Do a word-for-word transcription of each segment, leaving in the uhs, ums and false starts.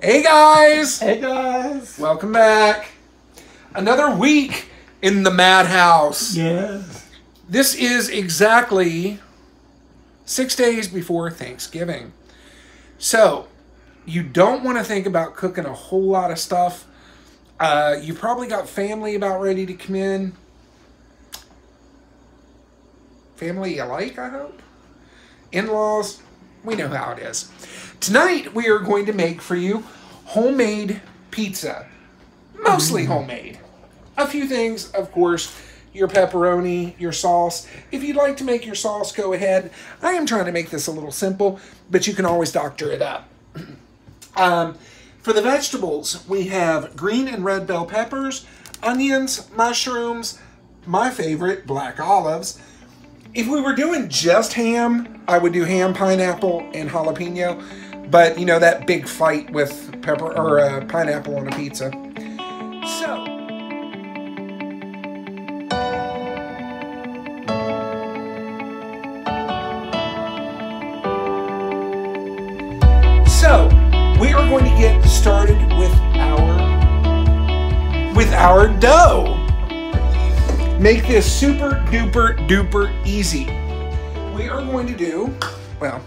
Hey guys! Hey guys! Welcome back. Another week in the madhouse. Yes. This is exactly six days before Thanksgiving. So, you don't want to think about cooking a whole lot of stuff. Uh, you probably got family about ready to come in. Family you like, I hope. In-laws, we know how it is. Tonight, we are going to make for you homemade pizza. Mostly homemade. A few things, of course, your pepperoni, your sauce. If you'd like to make your sauce, go ahead. I am trying to make this a little simple, but you can always doctor it up. um, for the vegetables, we have green and red bell peppers, onions, mushrooms, my favorite, black olives. If we were doing just ham, I would do ham, pineapple, and jalapeno. But, you know, that big fight with pepper or uh, pineapple on a pizza. So. So, we are going to get started with our, with our dough. Make this super duper duper easy. We are going to do, well,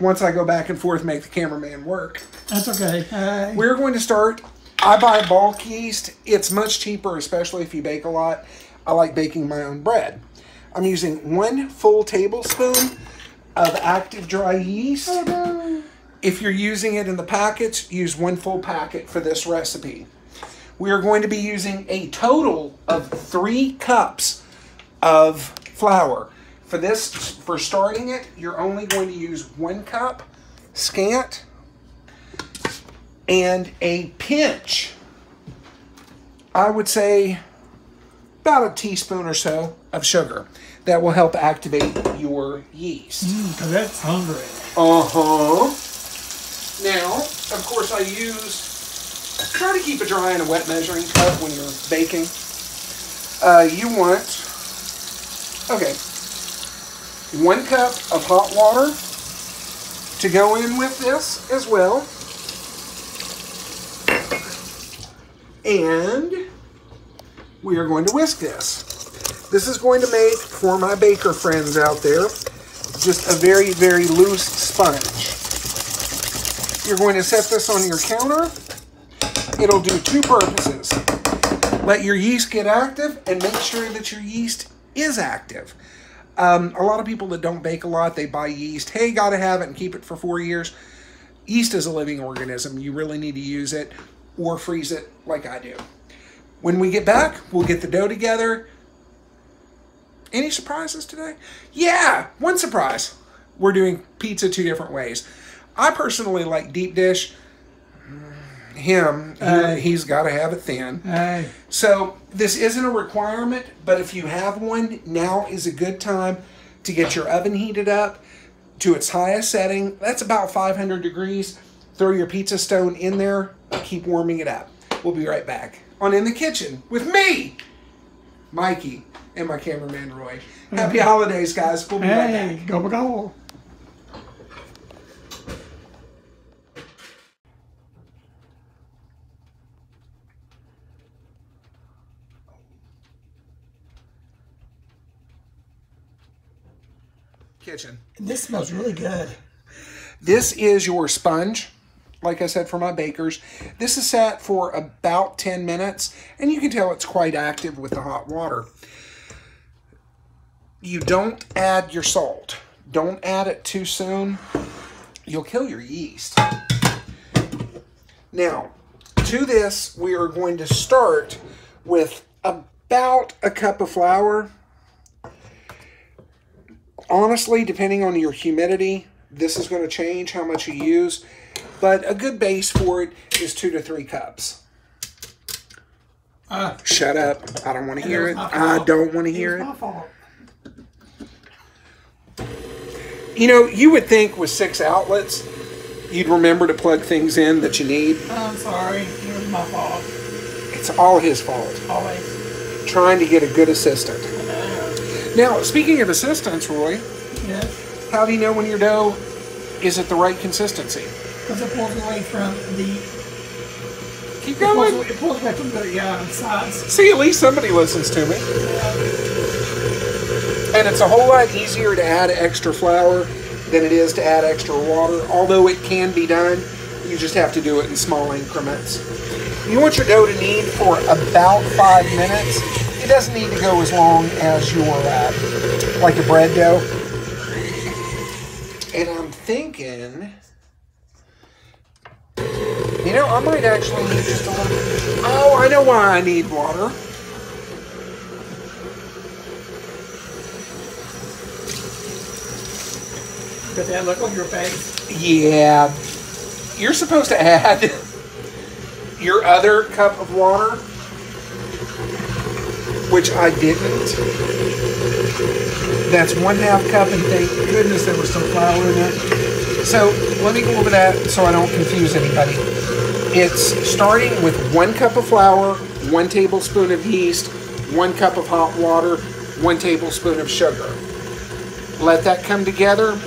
once I go back and forth, make the cameraman work. That's okay. Hi. We're going to start. I buy bulk yeast. It's much cheaper, especially if you bake a lot. I like baking my own bread. I'm using one full tablespoon of active dry yeast. Oh, no. If you're using it in the packets, use one full packet for this recipe. We are going to be using a total of three cups of flour. For this, for starting it, you're only going to use one cup, scant, and a pinch. I would say about a teaspoon or so of sugar. That will help activate your yeast. Mm, 'cause that's hungry. Uh-huh. Now, of course, I use... Try to keep it dry in a wet measuring cup when you're baking. Uh, you want, okay, one cup of hot water to go in with this as well. And we are going to whisk this. This is going to make, for my baker friends out there, just a very, very loose sponge. You're going to set this on your counter. It'll do two purposes. Let your yeast get active and make sure that your yeast is active. Um, a lot of people that don't bake a lot, they buy yeast. Hey, gotta have it and keep it for four years. Yeast is a living organism. You really need to use it or freeze it like I do. When we get back, we'll get the dough together. Any surprises today? Yeah, one surprise. We're doing pizza two different ways. I personally like deep dish. him Aye. He's got to have it thin. Aye. So this isn't a requirement, but if you have one, now is a good time to get your oven heated up to its highest setting. That's about five hundred degrees. Throw your pizza stone in there, keep warming it up. We'll be right back on In the Kitchen with me, Mikey, and my cameraman Roy. Happy holidays, guys. We'll be hey, right back. Go go. Kitchen. This smells really good. This is your sponge, like I said, for my bakers. This is set for about ten minutes, and you can tell it's quite active with the hot water. You don't add your salt. Don't add it too soon. You'll kill your yeast. Now, to this, we are going to start with about a cup of flour. Honestly, depending on your humidity, this is going to change how much you use, but a good base for it is two to three cups. Uh, Shut up. I don't want to hear it. I don't want to hear it. You know, you would think with six outlets, you'd remember to plug things in that you need. I'm sorry. It was my fault. It's all his fault. Always. Trying to get a good assistant. Now, speaking of assistance, Roy, yes. How do you know when your dough is at the right consistency? Because it pulls away from the Keep going. It pulls, it pulls back into the yeah, sides. See, at least somebody listens to me. And it's a whole lot easier to add extra flour than it is to add extra water, although it can be done. You just have to do it in small increments. You want your dough to knead for about five minutes. It doesn't need to go as long as your, uh, like a bread dough. And I'm thinking, you know, I might actually need just a little, oh, I know why I need water. Does that look on your face? Yeah. You're supposed to add your other cup of water, which I didn't. That's one half cup, and thank goodness there was some flour in it. So let me go over that so I don't confuse anybody. It's starting with one cup of flour, one tablespoon of yeast, one cup of hot water, one tablespoon of sugar. Let that come together.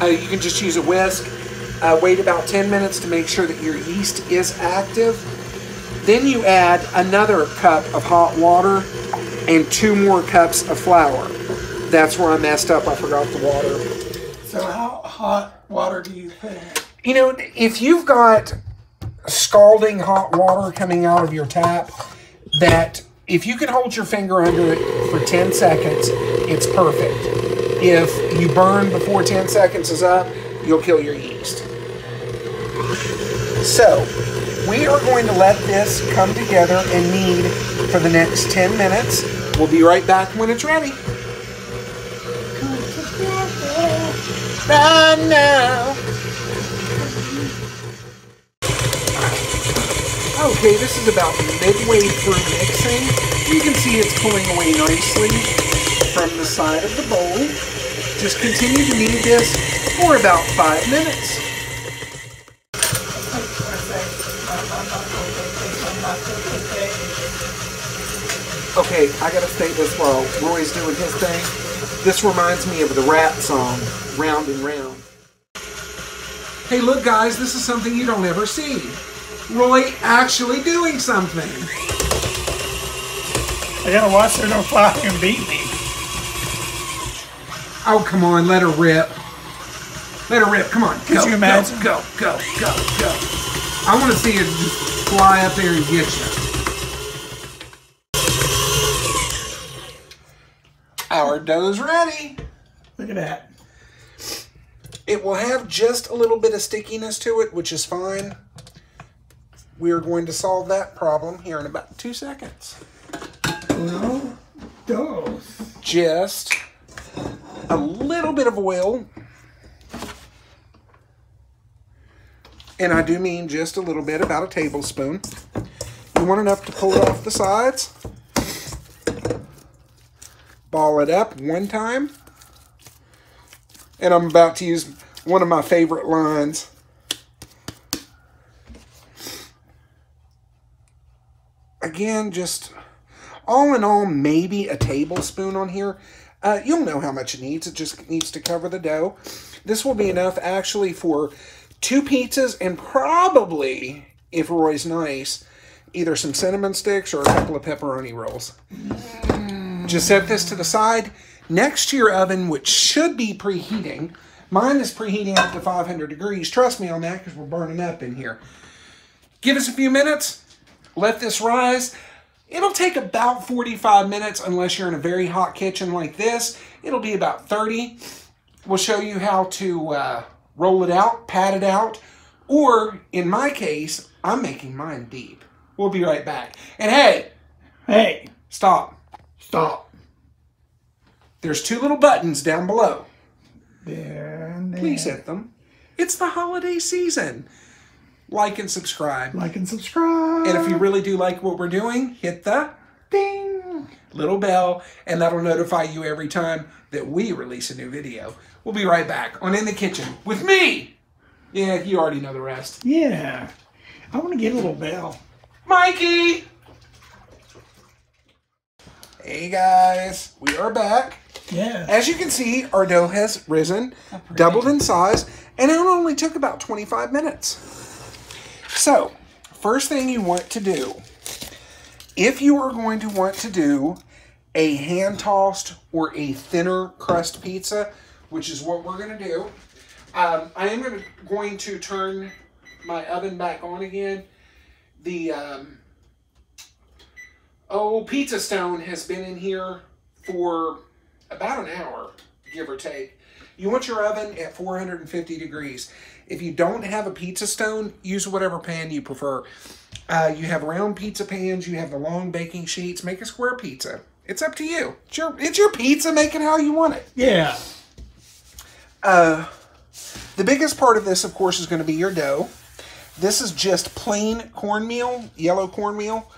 Uh, you can just use a whisk. Uh, wait about ten minutes to make sure that your yeast is active. Then you add another cup of hot water and two more cups of flour. That's where I messed up. I forgot the water. So how hot water do you put in? You know, if you've got scalding hot water coming out of your tap, that if you can hold your finger under it for ten seconds, it's perfect. If you burn before ten seconds is up, you'll kill your yeast. So, we are going to let this come together and knead for the next ten minutes. We'll be right back when it's ready. Come together right now. Okay, this is about midway through mixing. You can see it's pulling away nicely from the side of the bowl. Just continue to knead this for about five minutes. Okay, I gotta stay this while Roy's doing his thing. This reminds me of the Rat song, Round and Round. Hey, look guys, this is something you don't ever see. Roy actually doing something. I gotta watch her don't fly and beat me. Oh, come on, let her rip. Let her rip, come on. Could go, you imagine? Go, go, go, go. I want to see her just fly up there and get you. Our dough's ready. Look at that. It will have just a little bit of stickiness to it, which is fine. We are going to solve that problem here in about two seconds. Well, doughs. Just a little bit of oil, and I do mean just a little bit, about a tablespoon. You want enough to pull it off the sides. Ball it up one time, and I'm about to use one of my favorite lines. Again, just all in all, maybe a tablespoon on here. Uh, you'll know how much it needs. It just needs to cover the dough. This will be enough, actually, for two pizzas and probably, if Roy's nice, either some cinnamon sticks or a couple of pepperoni rolls. Mm. Just set this to the side next to your oven, which should be preheating. Mine is preheating up to five hundred degrees. Trust me on that because we're burning up in here. Give us a few minutes. Let this rise. It'll take about forty-five minutes unless you're in a very hot kitchen like this. It'll be about thirty. We'll show you how to uh, roll it out, pat it out, or in my case, I'm making mine deep. We'll be right back. And hey, hey, stop, stop. There's two little buttons down below. There and there. Please hit them. It's the holiday season. Like and subscribe. Like and subscribe. And if you really do like what we're doing, hit the ding little bell, and that'll notify you every time that we release a new video. We'll be right back on In the Kitchen with me. Yeah, you already know the rest. Yeah. I want to get a little bell. Mikey! Hey, guys. We are back. Yeah. As you can see, our dough has risen, doubled in size, and it only took about twenty-five minutes. So, first thing you want to do, if you are going to want to do a hand-tossed or a thinner crust pizza, which is what we're going to do, um, I am gonna, going to turn my oven back on again. The um, old pizza stone has been in here for about an hour, give or take. You want your oven at four hundred fifty degrees. If you don't have a pizza stone, use whatever pan you prefer. Uh, you have round pizza pans, you have the long baking sheets, make a square pizza. It's up to you. It's your, it's your pizza, make it how you want it. Yeah. Uh, the biggest part of this, of course, is going to be your dough. This is just plain cornmeal, yellow cornmeal.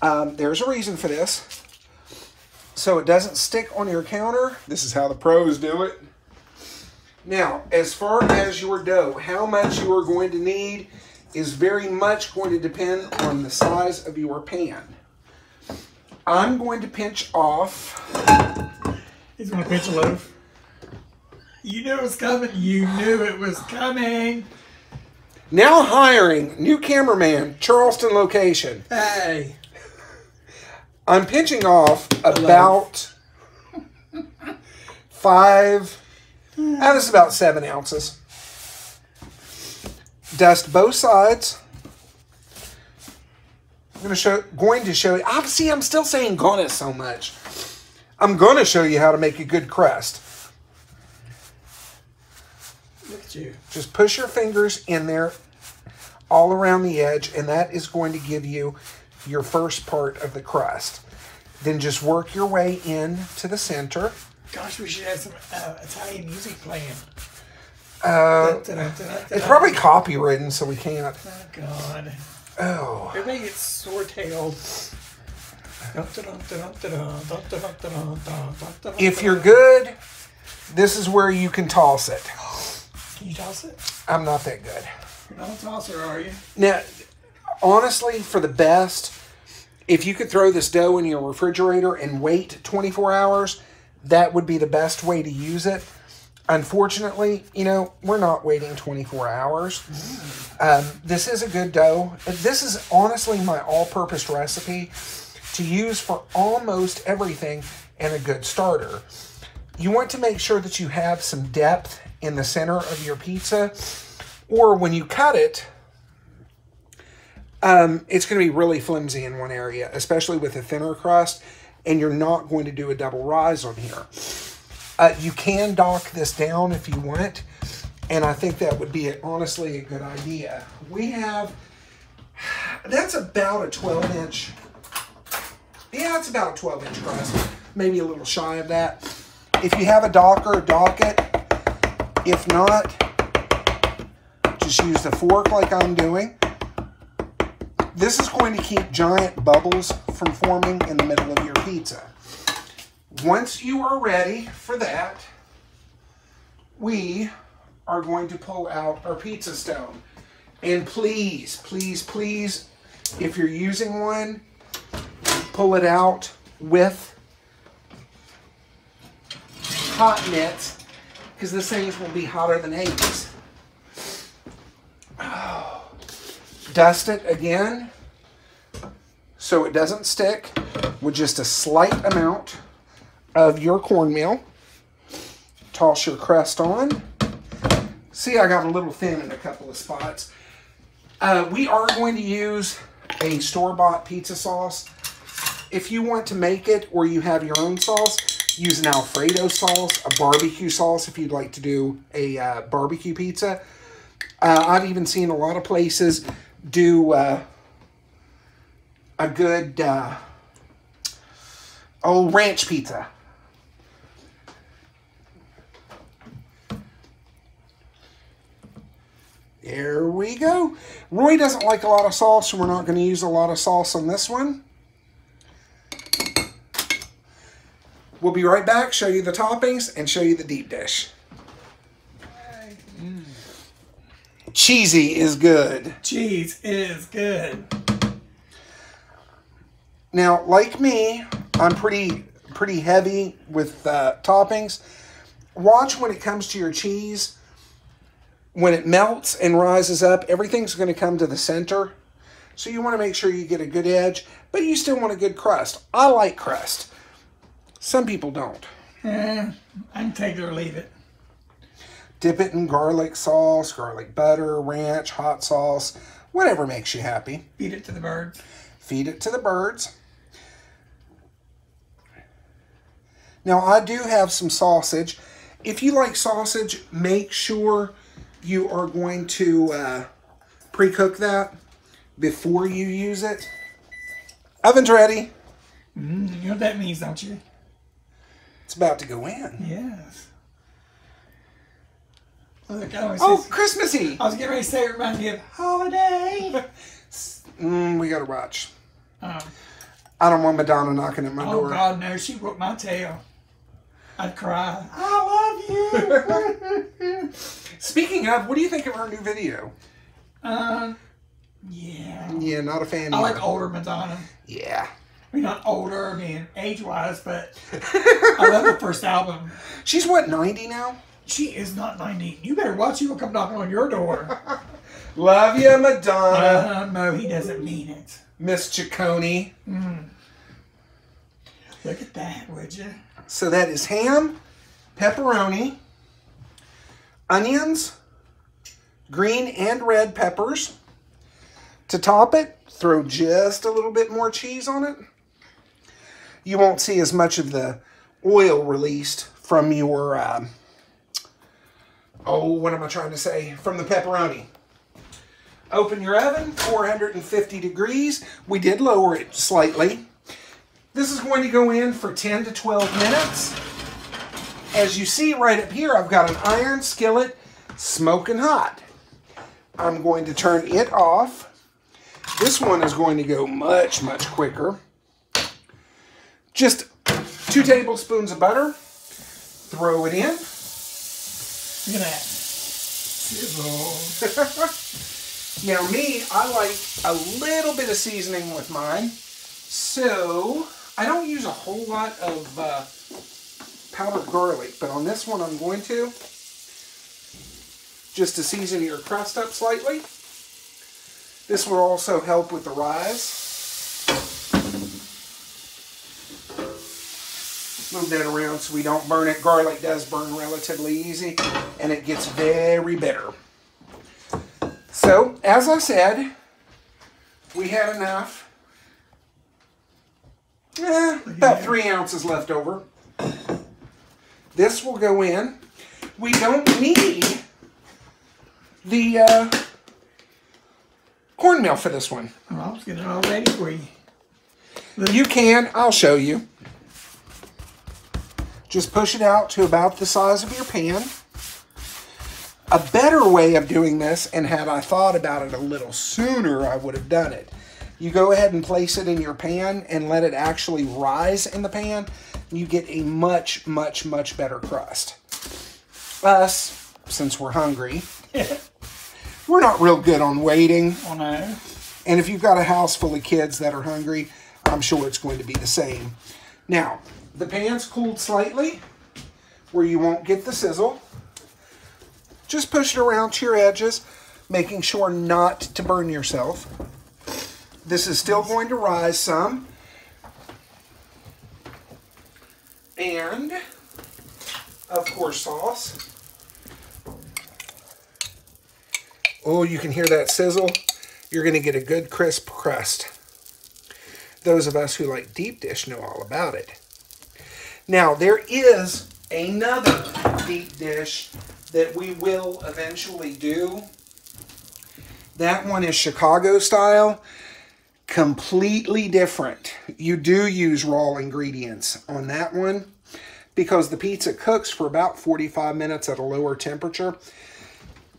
Um, there's a reason for this. So it doesn't stick on your counter. This is how the pros do it. Now, as far as your dough, how much you are going to need is very much going to depend on the size of your pan. I'm going to pinch off. He's going to pinch a loaf. You knew it was coming. You knew it was coming. Now hiring new cameraman, Charleston location. Hey. I'm pinching off about five, oh, this is about seven ounces. Dust both sides. I'm gonna show, going to show you, obviously I'm still saying gonna so much. I'm gonna show you how to make a good crust. Look at you. Just push your fingers in there all around the edge, and that is going to give you your first part of the crust. Then just work your way in to the center. Gosh, we should have some uh, Italian music playing. Uh, da, da, da, da, da, it's probably copywritten, so we can't. Oh, God. Oh. Everybody gets sore-tailed. If you're good, this is where you can toss it. Can you toss it? I'm not that good. You're not a tosser, are you? Now, honestly, for the best, if you could throw this dough in your refrigerator and wait twenty-four hours, that would be the best way to use it. Unfortunately, you know, we're not waiting twenty-four hours. Um, this is a good dough. This is honestly my all-purpose recipe to use for almost everything and a good starter. You want to make sure that you have some depth in the center of your pizza, or when you cut it, um, it's going to be really flimsy in one area, especially with a thinner crust. And you're not going to do a double rise on here. Uh, you can dock this down if you want, and I think that would be honestly a good idea. We have, that's about a twelve inch, yeah, it's about a twelve inch crust, maybe a little shy of that. If you have a docker, dock it. If not, just use the fork like I'm doing. This is going to keep giant bubbles from forming in the middle of your pizza. Once you are ready for that, we are going to pull out our pizza stone. And please, please, please, if you're using one, pull it out with hot mitts, because this thing's will be hotter than eggs. Dust it again so it doesn't stick with just a slight amount of your cornmeal. Toss your crust on. See, I got a little thin in a couple of spots. Uh, we are going to use a store-bought pizza sauce. If you want to make it or you have your own sauce, use an Alfredo sauce, a barbecue sauce if you'd like to do a uh, barbecue pizza. Uh, I've even seen a lot of places do uh, a good uh, old ranch pizza. There we go. Roy doesn't like a lot of sauce, so we're not going to use a lot of sauce on this one. We'll be right back, show you the toppings, and show you the deep dish. Mm. Cheesy is good. Cheese is good. Now, like me, I'm pretty pretty heavy with uh, toppings. Watch when it comes to your cheese. When it melts and rises up, everything's going to come to the center. So you want to make sure you get a good edge, but you still want a good crust. I like crust. Some people don't. Eh, I can take it or leave it. Dip it in garlic sauce, garlic butter, ranch, hot sauce, whatever makes you happy. Feed it to the birds. Feed it to the birds. Now, I do have some sausage. If you like sausage, make sure you are going to uh, pre-cook that before you use it. Oven's ready. Mm, you know what that means, don't you? It's about to go in. Yes. Look, I always oh, Christmasy! I was getting ready to say it reminds me of holiday. mm, we gotta watch. Um, I don't want Madonna knocking at my oh door. Oh God, no! She broke my tail. I'd cry. I love you. Speaking of, what do you think of her new video? Um, yeah. Yeah, not a fan. I either. Like older Madonna. Yeah. I mean, not older, I mean, age-wise, but I love her first album. She's what, ninety now? She is not ninety. You better watch. She will come knocking on your door. Love you, Madonna. Uh, no, he doesn't mean it. Miss Ciccone. Mm. Look at that, would you? So that is ham, pepperoni, onions, green and red peppers. To top it, throw just a little bit more cheese on it. You won't see as much of the oil released from your, uh, oh, what am I trying to say? From the pepperoni. Open your oven, four hundred fifty degrees. We did lower it slightly. This is going to go in for ten to twelve minutes. As you see right up here, I've got an iron skillet smoking hot. I'm going to turn it off. This one is going to go much, much quicker. Just two tablespoons of butter. Throw it in. Look at that. Sizzle. Now me, I like a little bit of seasoning with mine. So I don't use a whole lot of uh, powdered garlic, but on this one I'm going to, just to season your crust up slightly. This will also help with the rise. Move that around so we don't burn it. Garlic does burn relatively easy, and it gets very bitter. So, as I said, we had enough. Eh, about three ounces left over. This will go in. We don't need the uh, cornmeal for this one. Well, I was getting it all ready for you. You can. I'll show you. Just push it out to about the size of your pan. A better way of doing this, and had I thought about it a little sooner, I would have done it. You go ahead and place it in your pan and let it actually rise in the pan. You get a much, much, much better crust. Us, since we're hungry, we're not real good on waiting. Oh, no. And if you've got a house full of kids that are hungry, I'm sure it's going to be the same. Now, the pan's cooled slightly where you won't get the sizzle. Just push it around to your edges, making sure not to burn yourself. This is still going to rise some. And, of course, sauce. Oh, you can hear that sizzle. You're going to get a good crisp crust. Those of us who like deep dish know all about it. Now, there is another deep dish that we will eventually do. That one is Chicago style. Completely different. You do use raw ingredients on that one because the pizza cooks for about forty-five minutes at a lower temperature.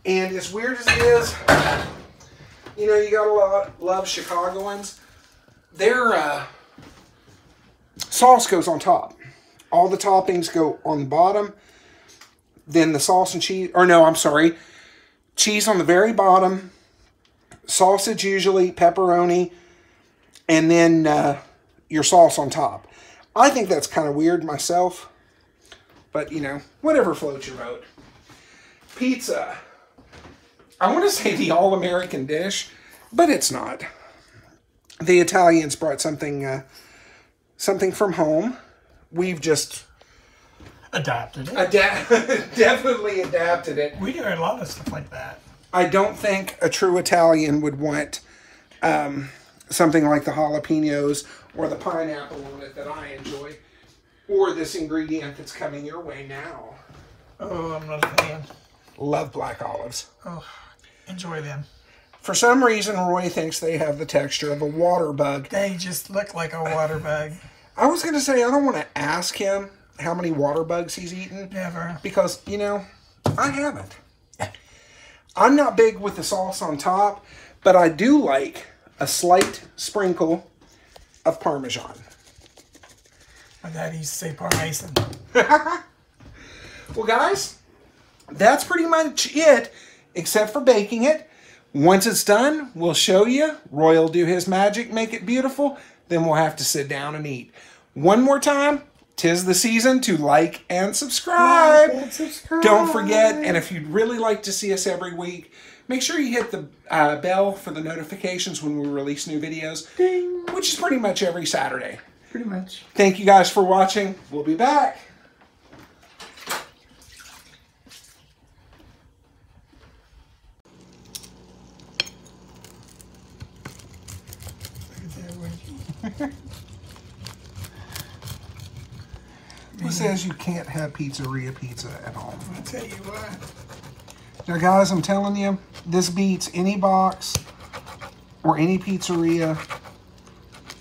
And as weird as it is, you know, you gotta love, love Chicagoans. Their uh, sauce goes on top. All the toppings go on the bottom. Then the sauce and cheese, or no, I'm sorry, cheese on the very bottom. Sausage usually, pepperoni, and then uh, your sauce on top. I think that's kind of weird myself, but you know, whatever floats your boat. Pizza. I want to say the all-American dish, but it's not. the Italians brought something, uh, something from home. We've just adapted it. Adap definitely adapted it. We do a lot of stuff like that. I don't think a true Italian would want um, something like the jalapenos or the pineapple on it that I enjoy, or this ingredient that's coming your way now. Oh, I'm not a fan. Love black olives. Oh, enjoy them. For some reason, Roy thinks they have the texture of a water bug. They just look like a water bug. I was going to say, I don't want to ask him how many water bugs he's eaten. Never. Because, you know, I haven't. I'm not big with the sauce on top, but I do like a slight sprinkle of Parmesan. My dad used to say Parmesan. Well, guys, that's pretty much it, except for baking it. Once it's done, we'll show you. Roy will do his magic, make it beautiful. Then we'll have to sit down and eat. One more time, 'tis the season to like and subscribe. Like and subscribe. Don't forget, and if you'd really like to see us every week, make sure you hit the uh, bell for the notifications when we release new videos, Ding. Which is pretty much every Saturday. Pretty much. Thank you guys for watching. We'll be back. Who says you can't have pizzeria pizza at home? I'll tell you what. Now, guys, I'm telling you, this beats any box or any pizzeria.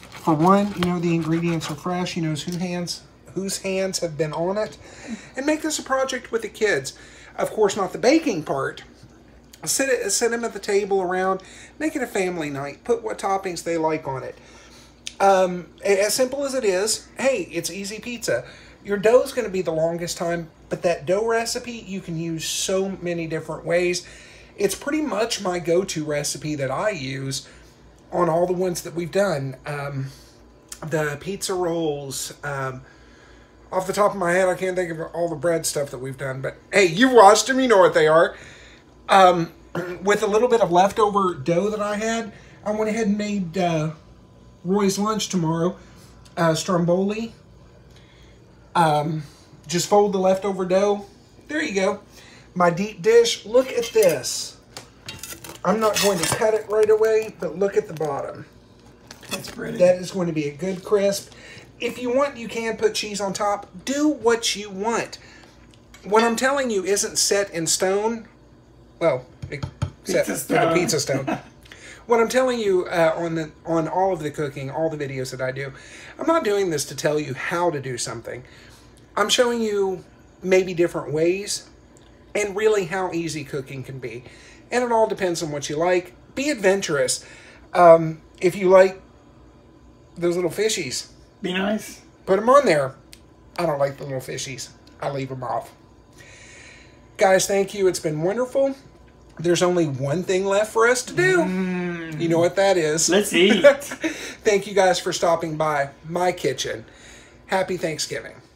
For one, you know, the ingredients are fresh. You know whose hands, whose hands have been on it. And make this a project with the kids. Of course, not the baking part. Sit, it, sit them at the table around. Make it a family night. Put what toppings they like on it. Um, as simple as it is, hey, it's easy pizza. Your dough is going to be the longest time, but that dough recipe you can use so many different ways. It's pretty much my go-to recipe that I use on all the ones that we've done. Um, the pizza rolls, um, off the top of my head, I can't think of all the bread stuff that we've done, but hey, you've watched them, you know what they are. Um, with a little bit of leftover dough that I had, I went ahead and made, uh, Roy's lunch tomorrow, uh, stromboli. Um, just fold the leftover dough. There you go. My deep dish. Look at this. I'm not going to cut it right away, but look at the bottom. That's pretty. That is going to be a good crisp. If you want, you can put cheese on top. Do what you want. What I'm telling you isn't set in stone. Well, except for the pizza stone. What I'm telling you uh, on the on all of the cooking, all the videos that I do, I'm not doing this to tell you how to do something. I'm showing you maybe different ways and really how easy cooking can be. And it all depends on what you like. Be adventurous. Um, if you like those little fishies, be nice. Put them on there. I don't like the little fishies. I leave them off. Guys, thank you. It's been wonderful. There's only one thing left for us to do. Mm. You know what that is. Let's eat. Thank you guys for stopping by my kitchen. Happy Thanksgiving.